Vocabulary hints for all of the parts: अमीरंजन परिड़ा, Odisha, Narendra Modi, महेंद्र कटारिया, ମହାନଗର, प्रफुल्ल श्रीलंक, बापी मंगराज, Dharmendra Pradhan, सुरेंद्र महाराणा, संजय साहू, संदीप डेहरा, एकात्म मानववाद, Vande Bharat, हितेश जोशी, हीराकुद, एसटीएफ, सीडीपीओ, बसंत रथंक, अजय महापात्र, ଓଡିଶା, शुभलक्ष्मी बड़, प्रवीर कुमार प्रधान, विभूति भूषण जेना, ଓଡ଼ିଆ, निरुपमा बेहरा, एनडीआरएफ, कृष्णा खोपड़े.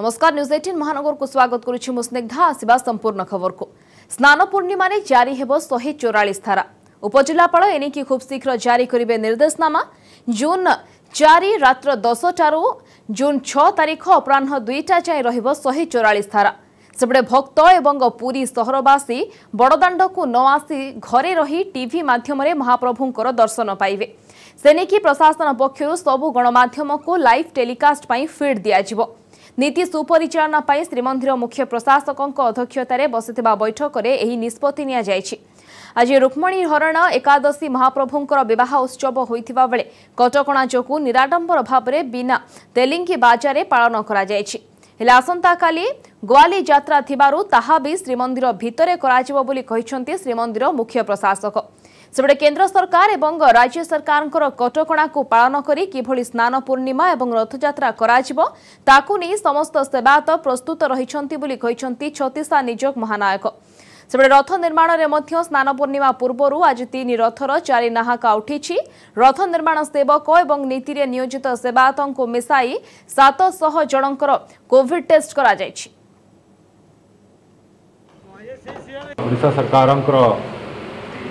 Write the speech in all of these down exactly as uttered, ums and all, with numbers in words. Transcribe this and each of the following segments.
नमस्कार न्यूज अठारह महानगर को स्वागत करुछि मु स्निग्धा आसीबा संपूर्ण खबर को। स्नान पूर्णिमा रे जारी हेबो एक सौ चौवालीस धारा। उपजिल्लापाल एने की खूब शीघ्र जारी करिवे निर्देशनामा। जून चार रात्र दस टारू जून छह तारिख अपराह दुईटा जाए रहिबो एक सौ चौवालीस धारा। सेपटे भक्त एवं पूरी सहरवासी बड़दाण्ड को न आसी घरे रही टीवी माध्यम रे महाप्रभुंकर दर्शन पाइबे। सेनेकी प्रशासन पक्षरु सबु गणमाध्यम को लाइव टेलीकास्ट पई फीड दिया जिवो। नीति सुपरिचालना पाई श्रीमंदिर मुख्य प्रशासकों अध्यक्षतार बसिथिबा बैठक रे एही निष्पत्ति निया जायछि। आज रुक्मणी हरण एकादशी महाप्रभुंकर विवाह उत्सव होइथिबा बेले कटकणा जोगु निराडंबर भाबरे बिना तेलिंगी बाजारे पालन करा जायछि। हेले आसंता काली ग्वाली यात्रा थिबारु ताहा भी श्रीमंदिर भितरे करा जिवो बोली कहिसंती श्रीमंदिर मुख्य प्रशासक। सेपटे केन्द्र सरकार एवं राज्य सरकार कटकणा को पालन करी किभली स्नान पूर्णिमा एवं रथयात्रा कराजिबो ताकु नै समस्त सेवायत प्रस्तुत रहिछंती बोली कहिछंती छत्तीसा निजोग महानायक। सेपटे रथ निर्माण रे मध्य स्नान पूर्णिमा पूर्वरु आज तीन रथर चारि नाहका उठिछि। रथ निर्माण सेवक एवं नीति रे नियोजित सेवायतंकु मिसाई सात सौ जनंकर कोविड टेस्ट करा जायछि। ओडिसा सरकारंकर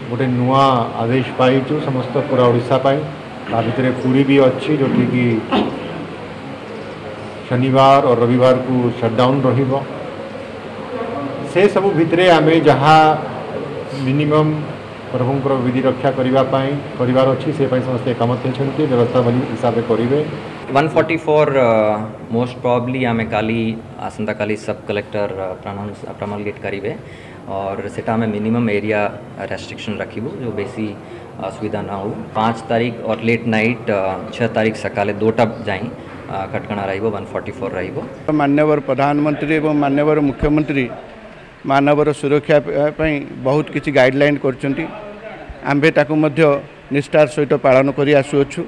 गोटे नुआ आदेश पाई समस्त पूरा ओडिशा पाई ता भितर पुरी भी अच्छी जो कि शनिवार और रविवार को शटडाउन रहिबो। से सब भितरे आम जहाँ मिनिमम प्रभुंकर विधि रक्षा करने परिवार अच्छी से समस्त एकमत होती व्यवस्था हिसाब से करेंगे। एक सौ चौवालीस मोस्ट प्रोबेबली आम काली आसंता काली सब कलेक्टर प्रमलगेट करेंगे और सेटा आम मिनिमम एरिया रेस्ट्रिक्शन रखिबू जो बेसी असुविधा ना हो। पाँच तारीख और लेट नाइट छः तारीख सकाले दोटा जाए कटकणा रहिबो एक सौ चौवालीस रहिबो। माननीय प्रधानमंत्री एवं माननीय मुख्यमंत्री मानवर सुरक्षा बहुत किसी गाइडलाइन करछंती आम्भे ताकु मध्य निष्ठार सहित पालन करी आसुअछु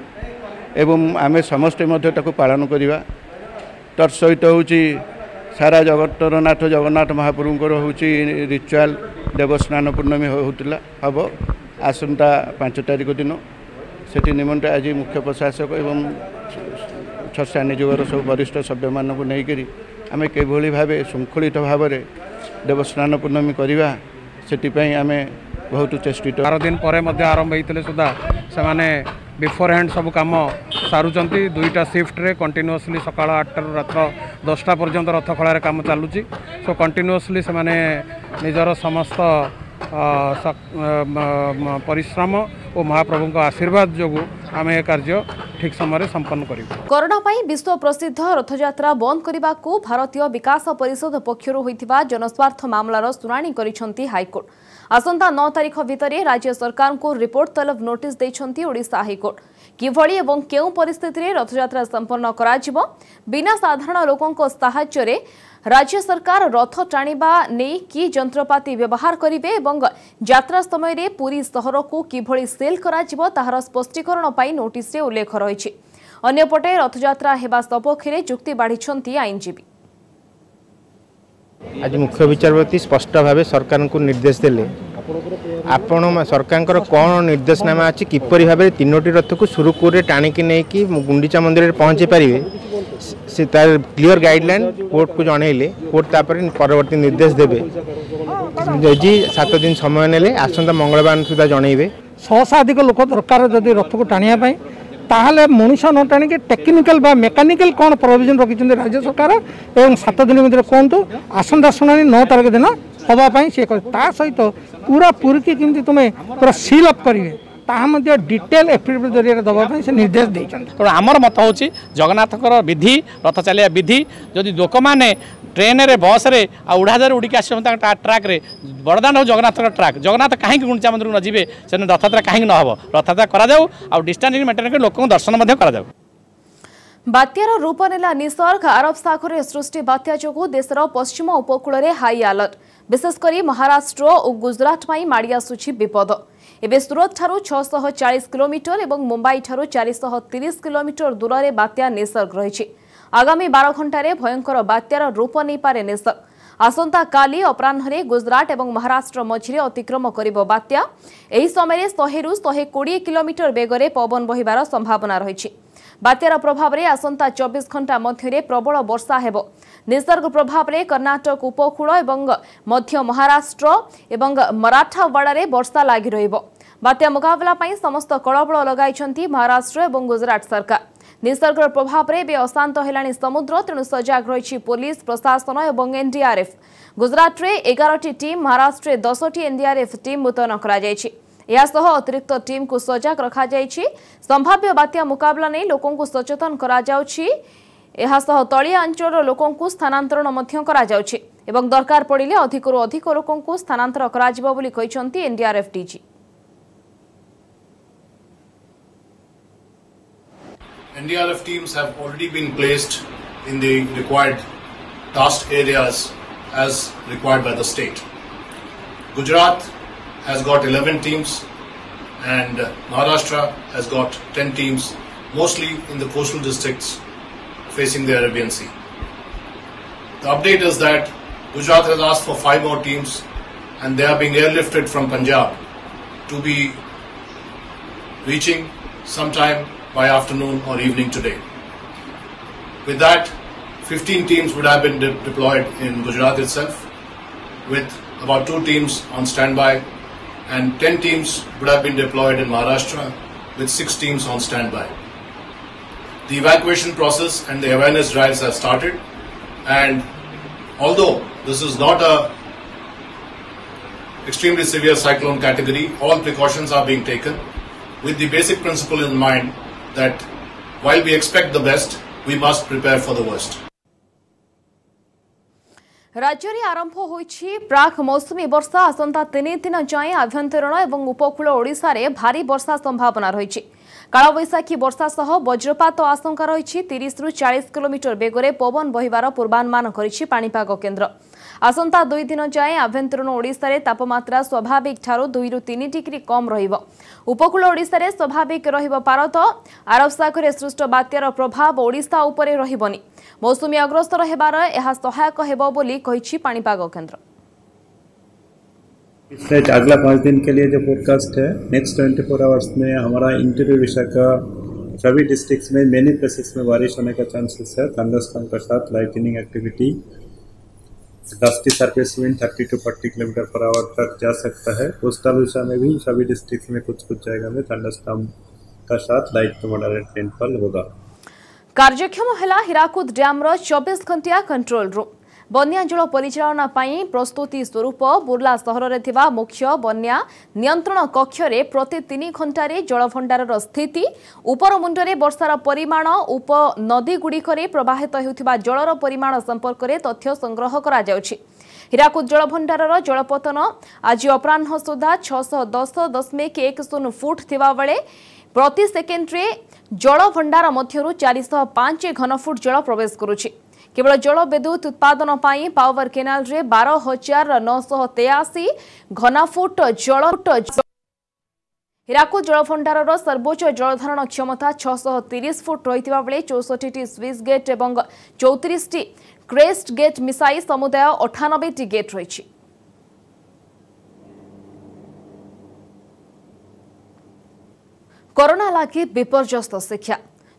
एवं आमे समस्ते मध्य ताकु पालन करिबा। तर सहित होउची सारा जगतरनाथ जगन्नाथ महाप्रभुंकर होउची रिचुअल देवस्नान पूर्णमी होउतला हबो आसंता पाँच तारिख दिन सेठी निमंत्रण आज मुख्य प्रशासक एवं छस्या निजोगर सब वरिष्ठ सभ्य मानक नहीं करी आमे केभली भाबे शृंखलित भाबरे देवस्नान पूर्णमी करवा से आम बहुत चेष्टित। बार दिन पर आरंभ होते सुधा से बिफोर हैंड सब कम सारूँगी। दुईटा सिफ्ट्रे कंटिन्यूअसली सकाल आठटा रात्र दसटा पर्यंत रथ खड़ार कम चलुची। सो कंटिन्यूअसली से निजर समस्त परिश्रम और महाप्रभु का आशीर्वाद जो आम यह कार्य ठीक समय संपन्न करूँ। कोरोना पाई विश्व प्रसिद्ध रथयात्रा बंद करने को भारतीय विकास परिषद पक्षर जनस्वार्थ मामलार सुनानी करिसेंती हाईकोर्ट। आसंता नौ तारिख भितर राज्य सरकार को रिपोर्ट तलब नोटिस देछंती ओडिशा हाईकोर्ट। किभली एवं केउ परिस्थिति रे रथयात्रा संपन्न कराजिबो बिना साधारण लोकंको सहायता रे राज्य सरकार रथ टाणीबा नेई की यंत्रपाती व्यवहार करिवे एवं यात्रा समय रे पूरी शहर को किभली सेल कराजिबो ताहार स्पष्टीकरण पाई नोटिस रे उल्लेख रहिछि। अन्यपटे रथयात्रा हेबा सपक्ष रे जुक्ति बाढ़िछंती आईनजीवी। आज मुख्य विचारपति स्पष्ट भाव सरकार को निर्देश देले आपण सरकार कौन निर्देशनामा अच्छी किपर भाव तीनोटी रथ को सुरुकुरे टाणिकी नहीं गुंडीचा मंदिर में पहुँचे पारे तार क्लीयर गाइडलाइन कोर्ट को जनइले कोर्ट तापर परवर्ती निर्देश देवे। जी सात दिन समय नेले आसंता मंगलवार सुधा जनइबे। शहशाधिक लोक दरकार जदि रथ को टाणियापाई ताहले मनुष्य न टाणिक टेक्निकाल मेकानिकाल कौन प्रोविजन रखिंट राज्य सरकार एवं सात दिन भर कहतु आसंता शुणाणी नौ तारीख दिन हाँपाई सी ता सहित पूरा पूरी की किमती तुम्हें पूरा सील अप करेंगे ताहा डिटेल एफिडेविट जरिया दवाई से निर्देश देते। तो आमर मत हो जगन्नाथ विधि रथ चलिया विधि जदि लोक मैंने ट्रेन रे बस रे आ उड़ाजारे उड़ी आसा ट्राक रे बड़दान हो जगन्नाथ ट्राक जगन्नाथ कहीं गुंडीचा मंदिर न जीवे से रथयात्रा कहीं न हो रथयात्रा करा जाऊ आ डिस्टेंस मेंटेन कर लोक दर्शन करा जाऊ। बात्यार रूप नेला निसर्ग अरब सागर में सृष्टि बात्या जोगु देशर पश्चिम उपकूल में हाई अलर्ट। विशेषकर महाराष्ट्र और गुजरात में माड़ी आसुछि विपद। एबे सुरत ठारू छह सौ चालीस किलोमीटर और मुंबई ठारू चार सौ तीस किलोमीटर दूर में बात्या निसर्ग रही। आगामी बारह घंटे भयंकर बात्यार रूप नहीं पारे निसर्ग। आसंता काली अपराह्न गुजरात और महाराष्ट्र मझिरे अतिक्रम करिबो बात्या। एही समय शहे रु एक सौ बीस किलोमीटर बेगरे पवन बहिबार संभावना रही। बात्यार प्रभाव में आसंता चौबीस घंटा मध्य प्रबल वर्षा हेब। निसर्ग प्रभाव में कर्णाटक उपकूल एवं मध्य महाराष्ट्र एवं मराठावाड़ा में वर्षा लगी रहिबो। बात्या मुकाबला पई समस्त कलबल लगाइछंती महाराष्ट्र एवं गुजरात सरकार। निसर्ग प्रभाव में अशांत हेलाणी समुद्र, तेणु सजग रही पुलिस प्रशासन एवं एनडीआरएफ। गुजरात में एगारटी टीम, महाराष्ट्र में दस टी एनडीआरएफ टीम मुतयन कराଯାଇଛି। यासह अतिरिक्त टीम को सजग रखा जायछि। संभाव्य बात्या मुकाबला नहीं लोकों को सचेतन कराଯାଉଛି। यासह तलिया अंचल लोकों को स्थानांतरण मध्य कराଯାଉଛି एवं दरकार पड़िले अधिकरू अधिक लोकों को स्थानांतर कराଯିबो बोली कहिसंती एनडीआरएफ DG. N D R F teams have already been placed in the required task areas as required by the state. Gujarat has got eleven teams and Maharashtra has got ten teams, mostly in the coastal districts facing the Arabian Sea. The update is that Gujarat has asked for five more teams and they are being airlifted from Punjab to be reaching sometime by afternoon or evening today. With that, fifteen teams would have been de deployed in Gujarat itself, with about two teams on standby, and ten teams would have been deployed in Maharashtra, with six teams on standby. The evacuation process and the awareness drives have started, and although this is not a extremely severe cyclone category, all precautions are being taken with the basic principle in mind that while we expect the best, we must prepare for the worst. राज्य में आरंभ होइछि प्राक मौसुमी वर्षा। आसंता तीन दिन जाए आभ्यंतरण एवं उपकूल ओडिशा रे भारी वर्षा संभावना रही। कालवैशाखी वर्षा सह वज्रपात आशंका रही। तीस रु चालीस किलोमीटर बेगरे पवन बहिबार पूर्वानुमान करिछि पाणीपाग केन्द्र। आसंता दुई दिन जाए आभ्यंतरण ओडिशा रे तापमात्रा स्वाभाविक ठारो दुई रु तीन डिग्री कम रहिबो। उपकूल ओडिशा रे स्वाभाविक रहिबो पारो तो आरब सागर सृष्ट बात्यार प्रभाव ओडिशा उपरे रहिबोनी। मौसुमी अग्रसर हेबार एहा सहायक हेबो बोली कहिछि पाणीपाग केन्द्र। पिछले अगला पाँच दिन के लिए जो फोरकास्ट है, नेक्स्ट चौबीस आवर्स में हमारा इंटीरियर विशा का सभी डिस्ट्रिक्ट्स में मेनी प्लेसेस में बारिश होने का चांसेस है। थंडरस्टॉर्म के साथ lightning activity, dusty surface wind तीस टू चालीस किलोमीटर पर आवर तक जा सकता है। कोस्टल उड़ीसा में भी सभी डिस्ट्रिक्ट में कुछ कुछ जगह में थंडरस्टॉर्म का साथ लाइट टू मॉडरेट रेनफॉल होगा। कार्यक्षम हेला हीराकुद डैम रो चौबीस घंटिया कंट्रोल रूम। बन्या जल परिचालना पाई प्रस्तुति स्वरूप बुर्ला सहर रे थिबा मुख्य बन्या नियंत्रण कक्ष रे प्रति तीन घंटार जलभंडारर स्थिति, उपर मुंडरे वर्षार परिमाण, उप नदी गुड़िक प्रवाहित होउथिबा जलर परिमाण संपर्क में तथ्य संग्रह करा जाउछि। हीराकुद जलभंडारर जलपतन आज अपराह सुधा छह दस दशमिक एक शून्य फुट थिबा बेले प्रति सेकेंड्रे जलभंडार मध्यरु चारिश पांच घनफुट जल प्रवेश करुछि। केवल जल विद्युत उत्पादन पाई पावर केनाल रे बारह हजार नौशह तेयासी घनाफुट जल। हीराकुद जलभंडारर सर्वोच्च जलधारण क्षमता छह सौ तीस फुट रही बेले चौसठ टी स्विच गेट एवं चौतीस टी क्रेस्ट गेट मिसाई समुदाय अठानबे टी गेट रही। कोरोना लागि विपर्यस्त शिक्षा।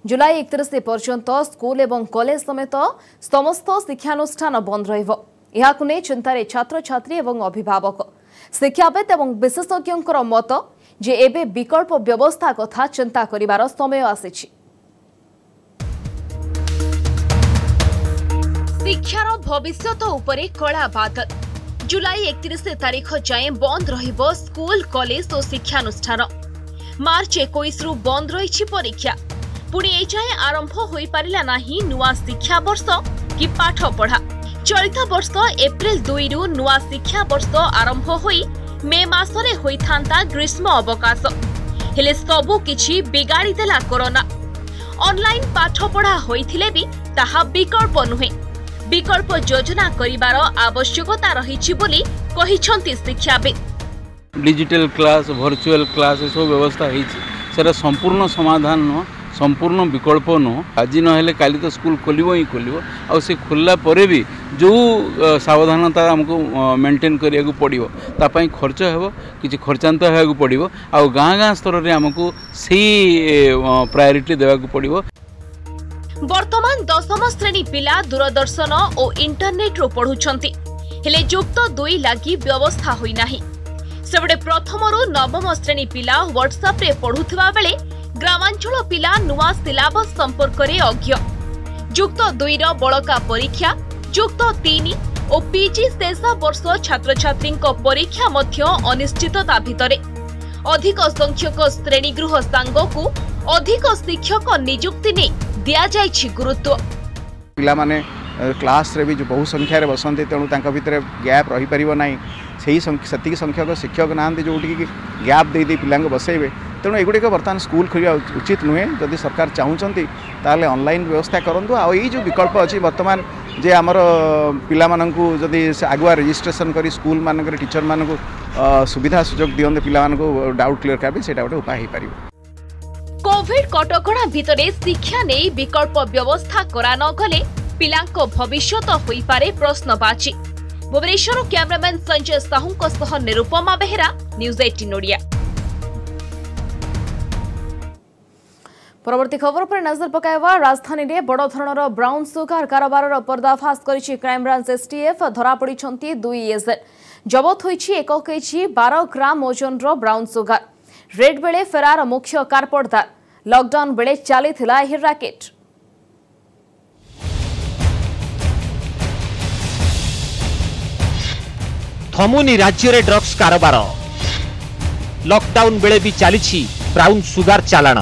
जुलाई एकतीस पर्यंत स्कूल एवं कॉलेज समेत समस्त शिक्षानुष्ठान बंद रहिबो। एहाकु नै चिंतारे छात्र छात्री एवं अभिभावक। शिक्षाविद एवं विशेषज्ञ मत जे एबे विकल्प व्यवस्था कथा चिंता करिवार समय आसीछि। शिक्षार भविष्यत उपरे कड़ा बादल। जुलाई एकतीस तारीख जाए बंद रहिबो स्कूल कॉलेज और शिक्षानुष्ठान। मार्च इक्कीस रु बंद रहिछि परीक्षा। पुणी ए जाए आरंभ हो पारा ना नुआ शिक्षा वर्ष कि पाठ पढ़ा। चलित वर्ष एप्रिल दुई रु नुआ शिक्षा वर्ष आरंभ हो मे मासरे होइथांता ग्रीष्म अवकाश। हेले सबु किछि बिगाड़ी देला कोरोना। ऑनलाइन पाठ पढ़ा होइथिले भी ताहा विकल्प नुहे। विकल्प योजना करिवार आवश्यकता रहिछि बोली कहिछंती शिक्षाविद। डिजिटल क्लास, वर्चुअल क्लास सब व्यवस्था होइछि, सेरा संपूर्ण समाधान न संपूर्ण विकल्प नुह। आज ना काली तो स्कूल खोल ही खोल आ खोलला पर भी जो सावधानता आमको मेंटेन करिया पड़ो तापाई खर्च हो कि खर्चांत होगा पड़ो। आ गाँ गाँ स्तर में आमको से प्रायोरीटी देवाक पड़ो। बर्तमान दशम श्रेणी पिला दूरदर्शन और इंटरनेट रो पढ़ुछंती हेले जुक्त दुई लागी व्यवस्था होई नाही। सेबडे प्रथम रु नवम श्रेणी पिला व्हाट्सएप रे पढ़ुथिबा बेले ग्रामांचल पिला नुआ सिलेबस संपर्क रे अज्ञ। जुक्त दुई रो बळका परीक्षा जुक्त तीन और पीजी शेष वर्ष छात्र छात्री परीक्षा मध्य अनिश्चितता भितरे अधिक संख्यक श्रेणीगृह सांगकू अधिक शिक्षक नियुक्ति ने दिया जायछि गुरुत्व। पिला माने क्लास रे भी जो बहु संख्या रे बसंती तेणु तांका भितरे गैप रही परिबो नाही। सेही सेतिक संख्यक शिक्षक नांती जोटी कि गैप दे दे पिलांग बसेबे तेणु एगुड़िक बर्तमान स्कूल खोलिया उचित नुहे। जदि सरकार चाहूँगी ताले ऑनलाइन व्यवस्था करूँ आ जो विकल्प अच्छी बर्तमान जे आमर पिला मानंकु जदि आगुआ रेजिस्ट्रेसन करी स्कूल मानक टीचर मानक सुविधा सुजोग दियंते पिला मानक डाउट क्लियर करबे सेटा उठे उपाय हे परिबो। कोविड कटकणा भितरे शिक्षा नेई विकल्प व्यवस्था करा न गले पिलांको भविष्यत होई पारे प्रश्नवाची। भुवनेश्वर कैमरामैन संजय साहू को सह निरुपमा बेहरा, न्यूज अठारह ओडिया। परवर्ती खबर पर नजर पकाइवा। राजधानी रे बड़ धरणर ब्राउन सुगार कारोबार पर्दाफाश करिछि क्राइम ब्रांच एसटीएफ। धरा पड़िछंती दुई एजेंट। जबत होइछि एक केजी बारह ग्राम ओजन रो ब्राउन सुगार। रेड बेले फेरार मुख्य कारपोर्टदार। लॉकडाउन बेले चाली थिला एही रैकेट। थमुनि राज्य रे ड्रग्स कारोबार। लॉकडाउन बेले भी चालीछि ब्राउन सुगार चालाण।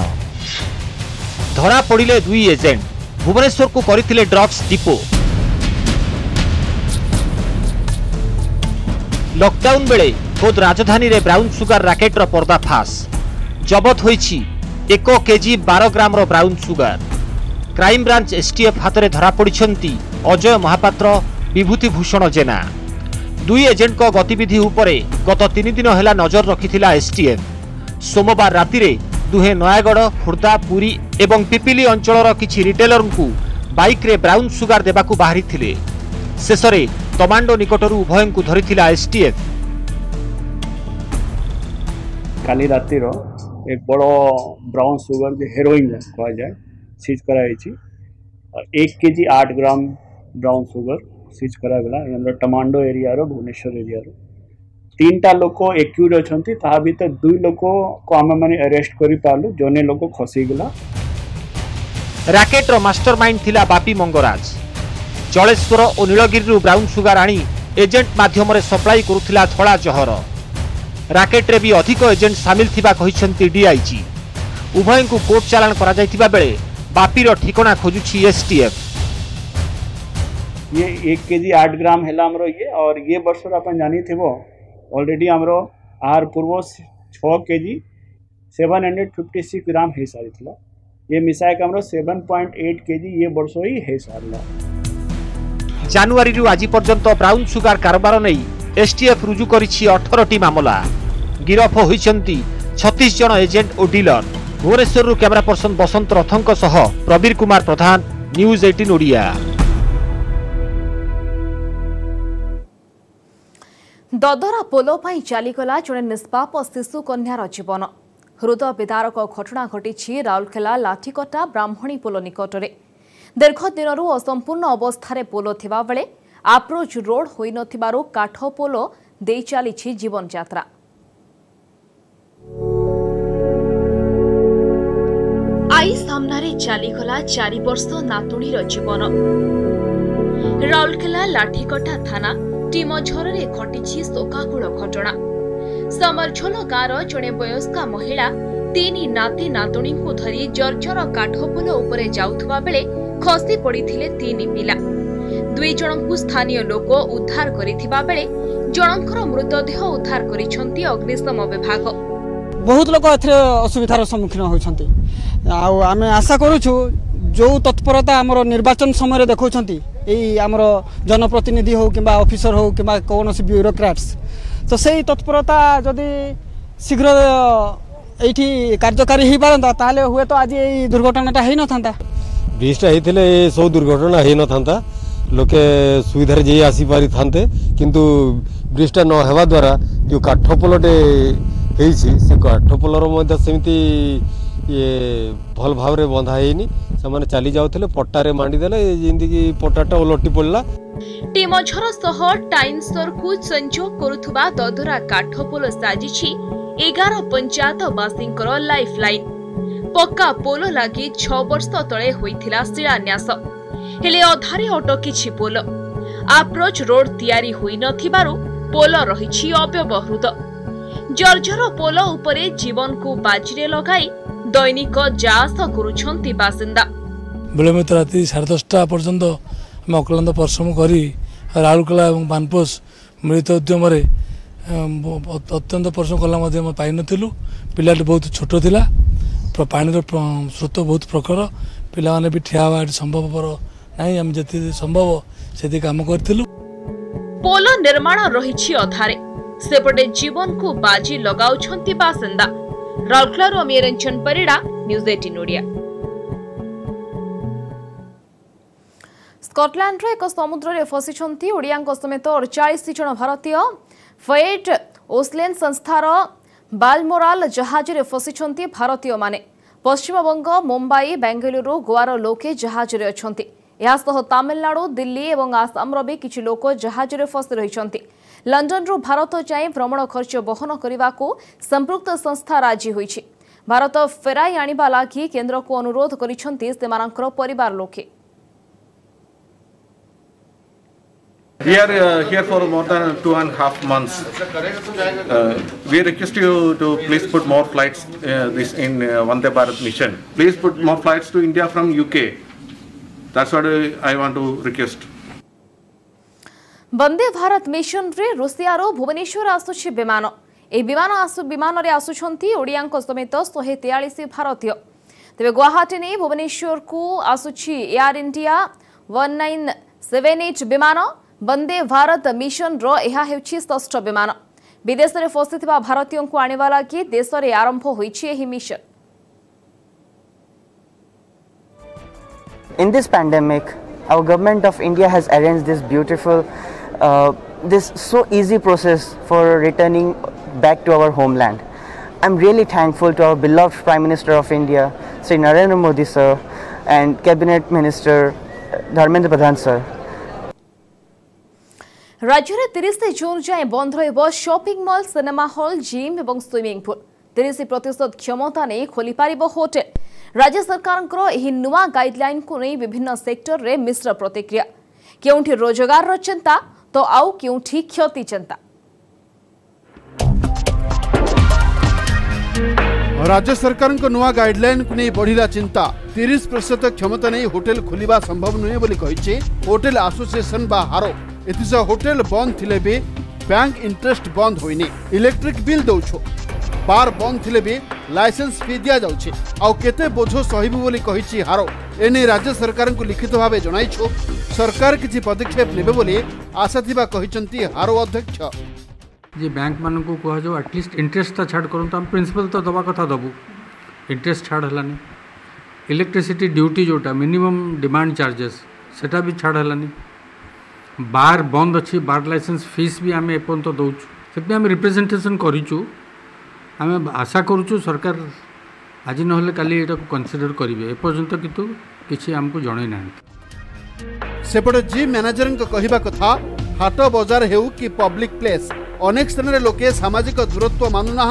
धरा पड़िले दुई एजेंट। भुवनेश्वर को करिथिले ड्रग्स डिपो। लॉकडाउन बेले खोद राजधानी रे ब्राउन सुगार राकेट रो पर्दाफाश। जबत होइछि एक केजी बारह ग्राम रो brown sugar. Crime branch एसटीएफ हाथरे धरा पड़िछंती अजय महापात्र, विभूति भूषण जेना। दुई एजेंट को गतिविधि उपरे गत तीन दिन हेला नजर रखिथिला एसटीएफ। सोमवार राति रे दुहे नयागढ़, खुर्दा, पुरी एवं पिपिली अंचलर किछि रिटेलर को बाइक रे ब्राउन सुगार देबाकू बाहरी थिले। शेषरे तमांडो निकटरू उभयं को धरिथिला एसटीएफ। काली रातिर एक बड़ो ब्राउन सुगार जे हेरोइन कहा जाए सीज कराइछि। एक केजी आठ ग्राम ब्राउन सुगार सीज करा गला। हमरा तमांडो एरिया रो भुवनेश्वर एरिया रो तीन टा लोक एक्यूज अछंती। ता भीतर दुई लोक को आमे माने अरेस्ट करि पालु। जने लोक खसी गला। रैकेट रो मास्टरमाइंड थिला बापी मंगराज। जलेश्वर और नीलगिरी रु ब्राउन सुगार आनी एजेंट माध्यम रे सप्लाई करूथिला थोड़ा जहर। रैकेट रे भी अधिक एजेंट शामिल थिबा कहिसंती डीआईजी। उभय को कोर्ट चालान करा जायतिबा बेले बापी रो ठिकाना खोजुछि एसटीएफ। ये एक केजी आठ ग्राम हेला हमरो ये और ये बर्षर अपन जानी थेबो ऑलरेडी हमरो आहार पूर्व छः KG seven hundred fifty six gram है सारी। ये मिसाई का हमरो सेवेन पॉइंट एट केजी ये वर्ष ही है सारी। जनवरी रु आज पर्यंत ब्राउन सुगार कारोबार नहीं एसटीएफ रुजु करिछि अठारह टी मामला। गिरफ होइछंती छत्तीस जन एजेंट और डीलर। भुवनेश्वर रु कैमरा पर्सन बसंत रथंक सह प्रवीर कुमार प्रधान, न्यूज अठारह ओडिया। ददरा पोलो पाई चालीगला जड़े निष्पाप शिशु कन्यार जीवन। हृदय विदारक घटना घटी राउरकेला लाठीकटा ब्राह्मणी पोलो निकटने। दीर्घ दिन असंपूर्ण अवस्था पोलो थिबा बेले आप्रोच रोड होई नथिबारु काठ पोलो देई चालीछि जीवन यात्रा। आई सामनारे चालीगला चारि वर्ष नातुणीर जीवन। राउरकेला लाठीकटा थाना टीमझर में घटी शोकाकूल घटना। समरझोल गाँव जड़े वयस्का महिला तीन नाती नातुणी को धरी जर्जर काठपोल उपरे जाउथबा बेले खसी पड़िथिले तीन पिला। दुई जणंकु स्थानीय लोक उद्धार करिथिबा बेले जणंकर मृतदेह उद्धार करिछंती अग्निशम विभाग। बहुत लोक असुविधार सम्मुखीन होइछंती। आमे आशा करूछु जो तत्परता हमर निर्वाचन समय देखौछंती एई आमर जनप्रतिनिधि हो किंबा ऑफिसर हो किंबा कौन सी ब्यूरोक्रेट्स तो सही तत्परता जदि शीघ्र एठी कार्यकारी हो पारंता ताले हुए तो आज ये दुर्घटनाटा है न थांता। ब्रिजटा हेतिले सब दुर्घटना है न थांता। लोके सुविधार जे आसी पारि थांते किंतु ब्रिजटा न हेबा द्वारा जो काठपोलटे हेछि से काठपोलर मध्य सेमिति ये भल भाव रे बंधा हेनी से चली जाते पट्टे मांडीदेले जमीक पटाटा ओलटी पड़ा। टीमझर सह टाइनसर को संजोग करुवा ददरा काठपोल साजिछि एगार पंचायतवासी लाइफ लाइन। पक्का पोल लगी छह वर्ष तले होइथिला शिलान्यास हेले अधारे अटकी पोल आप्रोच रोड तैयारी होई नथिबारु पोल रहिछि अव्यवहृत। जर्जर पोल उपरे जीवन को बाजिरे लगाई दैनिक जास करुछंती बासिंदा। विलंबित राति साढ़े दसटा पर्यंत अक्लांत परिश्रम करी राउरकेला एवं बानपोस मिलित उद्यम अत्यंत परिश्रम कला पाई नथिलु। पिलाटी बहुत छोट थिला, पानी स्रोत बहुत प्रखर, पाने भी ठिया संभवपर नहीं आम जी संभव से कम करूँ। पोल निर्माण रही अधारे सेपटे जीवन को बाजी लगाउछंती बासिंदा। राउरकेला अमीरंजन परिड़ा, न्यूज़ अठारह ओडिया। स्कटलैंड रे एक समुद्र रे फसिछंती ओडिया समेत अड़चाश जन भारतीय। फेट ओस्लेन संस्थार बालमोराल जहाजरे फसिछंती भारतीय माने। पश्चिमबंग, मुंबई, बेंगलुरु, गोवार लोके जहाजरे अछंती। यासह तमिलनाडु, दिल्ली एवं आसामर भी किछि लोक जहाजरे फसि रहिछंती। लंडन रु भारत जाए भ्रमण खर्च बहन करने को संपृक्त संस्था राजी होइछि। भारत फेराई आनिबा लागि केन्द्र को अनुरोध करिछंती सेमानकर परिवार लोके। We are uh, here for more than two and a half months. Uh, we request you to please put more flights uh, this in uh, Vande Bharat mission. Please put more flights to India from U K. That's what uh, I want to request. Vande Bharat mission re Russia ro Bhubaneswar asuchi bimano. E bimano asu bimano re asuchonti Odia ko samet एक सौ तैंतालीस Bharatiya. Tebe Guwahati ne Bhubaneswar ku asuchi Air India one nine seven eight bimano. Vande Bharat mission रो एहा हेउछि षष्ठ विमान। विदेश रे फसिथिबा भारतीयों को आनेवा लागि देश रे आरंभ होइछि एही mission. In this pandemic, our government of India has arranged this beautiful, uh, this so easy process for returning back to our homeland. I'm really thankful to our beloved Prime Minister of India, Sri Narendra Modi sir, and Cabinet Minister Dharmendra Pradhan sir. राज्य में तीस जून जाए बंद shopping mall, cinema hall, gym और swimming pool. तीस प्रतिशत क्षमता नहीं खोली पारिबो होटेल। राज्य सरकार यह नुआ गाइडलाइन को नहीं विभिन्न सेक्टर रे मिश्र प्रतिक्रिया। क्योंठी रोजगार चिंता तो आउ क्योंठी क्षति चिंता। राज्य सरकार नुआ गाइडलाइन को नहीं बढ़िला चिंता। तीस प्रतिशत क्षमता नहीं होटेल खोलिबा संभव नुहे बोली कहिछि होटेल एसोसिएशन बा हारो। एतिस होटेल बंद थिले भी बैंक इंटरेस्ट बंद होइनी, इलेक्ट्रिक बिल दउछो, बार बंद थिले भी लाइसेंस फी दिया जाउछे, आ केते बोझ सहिबु बोली कहिछि हारो। एने राज्य सरकार को लिखित भाव जणाइछो। सरकार किछि पदक्षेप लेबे बोली आशा थिबा कहिसंती हारो अध्यक्ष। जे बैंक मानन को कह जो एटलिस्ट इंटरेस्ट तो छाड़ करन, तो हम प्रिंसिपल तो दबा कथा दबु, इंटरेस्ट छाड़ हलानी। इलेक्ट्रिसिटी ड्यूटी जोटा मिनिमम डिमांड चार्जेस सेटा भी छाड़ हलानी। बार बंद अच्छी, बार लाइसेंस फीस भी आम एपर्त तो दौचु। से आम रिप्रेजेटेसन करूँ, आम आशा करूँ सरकार आज ना काली यहाँ कनसीडर करेंगे। एपर्त कितु किसी आमको जन ना। सेपटे जिम मैनेजर कहवा कथा हाट बजार हो कि पब्लिक प्लेस अनेक स्थान लोके सामाजिक दूरत्व मानुना।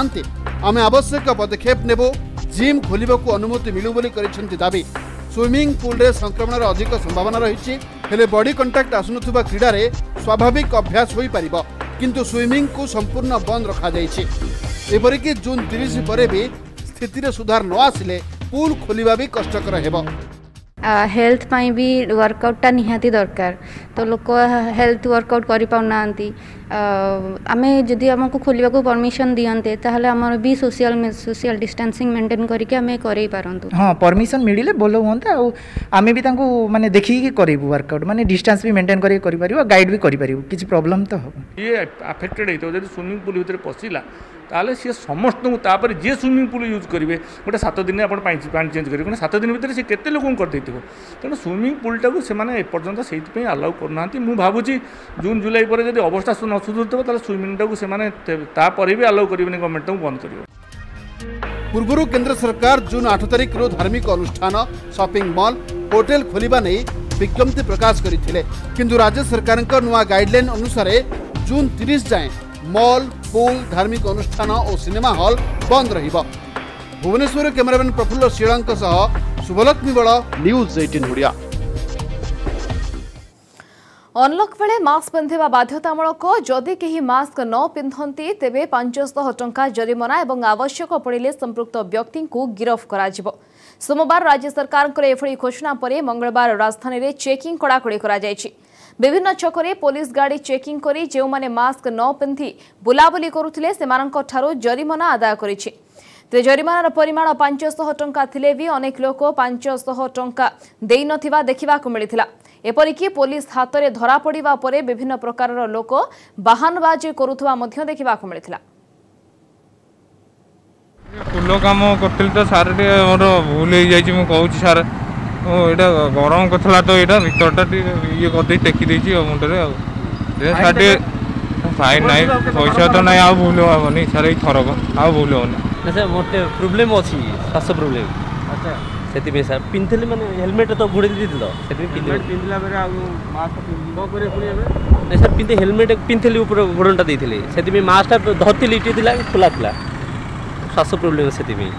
आम आवश्यक पदक्षेप नेबो जिम खोल को अनुमति मिलू बोली दाबी। स्विमिंग पूल रे संक्रमण अधिक संभावना रही है। बॉडी कंटाक्ट आसन क्रीडा रे स्वाभाविक अभ्यास हो पार, किंतु स्विमिंग को संपूर्ण बंद रखा जापरिक जून तीस पर भी स्थिति रे सुधार न आसिले पूल खोलिबा भी कष्टकर हेबो। हेल्थ पाई भी वर्कआउटा निहाती दरकार, तो लोक हेल्थ वर्कआउट कर पाना। आम जदि आमको खोलिबा को परमिशन दियंते ताहले हमर भी सोशल सोशल डिस्टेंसिंग मेंटेन करके आमे करई पारंतु। हां परमिशन मिलिले बोलो होंता आ आमे भी तांको माने देखि के करबु वर्कआउट, माने डिस्टेंस भी मेंटेन करके करि परिबो, गाइड भी करि परिबो, किछि प्रॉब्लम तो हो। ये अफेक्टेड हेतो जदि स्विमिंग पूल भीतर पसिला ताले से समस्त को तापर जे स्विमिंग पूल यूज करिवे गोटे सात दिन आपण पानी पानी चेंज करिवे सात दिन भीतर से केते लोगन कर देथिबो। तनो स्विमिंग पूल टाको से माने ए पर्यंत सेति पे अलाउ करनांती। मु भाबुची जून जुलाई पर जदि अवस्था न सुधरतबो ताले स्विमिंग टाको से माने ता पर भी अलाउ करिवेनी गवर्नमेंट तो बंद करिवो। पूर्व केंद्र सरकार जून आठ तारिख रु धार्मिक अनुष्ठान शॉपिंग मॉल होटेल खोलवा नहीं विज्ञप्ति प्रकाश करथिले किंतु राज्य सरकार नुआ गाइडलाइन अनुसार जून तीस जाए मॉल पूल धार्मिक अनुष्ठान और सिनेमा हॉल बंद रहिबो। भुवनेश्वर कैमरामैन प्रफुल्ल श्रीलंक सह शुभलक्ष्मी बड़ न्यूज अठारह ओडिया। अनलक बेले मास्क पिंधा बाध्यतामूलक जदि केही मास्क न पिंधती तेबे पाँच सौ टंका जरिमाना और आवश्यक पड़े संपृक्त व्यक्ति को गिरफ कराजिबो। सोमवार राज्य सरकार एभली घोषणा पर मंगलवार राजधानी में चेकिंग कड़ाकड़ी कराई। विभिन्न छकरे पुलिस गाड़ी चेकिंग करी जो माने मास्क न पिंधि बुलाबुली करुथिले सेमानक ठारो जरिमाना आदाय करिछि। ते जरिमानार परिमाण पाँच सौ टंका थिले भी अनेक लोक पाँच सौ टंका देई नथिबा देखिबा को मिलिथिला। एपरिकी पुलिस हाथ में धरा पड़ा पर विभिन्न प्रकार लोक बाहानबाजी करुवा देखा मिलता। फूल कम करी तो सारे मोर भूल हो जाए मुझे सार गरम करा तो यहाँ भरटा ये करदे टेकिदे मुंडे फाइन ना पैसा तो ना भूल हेनी सारे थरक आ भूल हेनी मोटे प्रोब्लेम अच्छी श्वास प्रोब्लेम सेति सर पिंधले माने हेलमेट तो घोड़े दे दिलो सेति पिंधले पिंधला बरे आ मास्क पिंधो करे पुनी एबे नै सर पिंधे हेलमेट पिंधले ऊपर घोड़नटा देथिले सेति में मास्क धरती लिटी दिला खुला खुला श्वास प्रॉब्लम सेति में।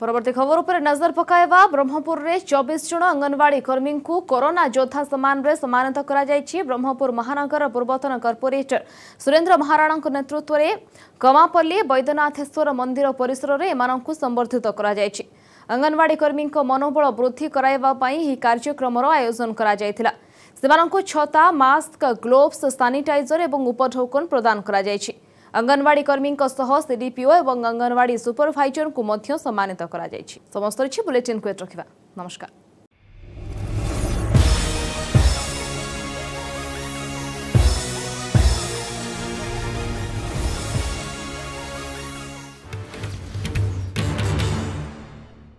परवर्ती खबर पर नजर पकाइबा। ब्रह्मपुर रे चौबीस जन अंगनवाड़ी कर्मी को कोरोना योद्धा सम्मान रे सम्मानित करा जायछि। ब्रह्मपुर महानगर पूर्वतन कर्पोरेटर सुरेंद्र महाराणा नेतृत्व में कमापल्ली वैद्यनाथेश्वर मंदिर परिसर रे एमानंकु संबर्धित करा जायछि। अंगनवाड़ी कर्मी मनोबल वृद्धि कराइबा पई ही कार्यक्रम आयोजन करा जायथिला। सेमानंकु छता मास्क ग्लोव्स सानिटाइजर और उपढौकन प्रदान करा जायछि। अंगनवाड़ी कर्मी सीडीपीओ और अंगनवाड़ी सुपरभाइजर को सम्मानित करा जायछि। समस्त बुलेटिन को एत रखिबा। नमस्कार।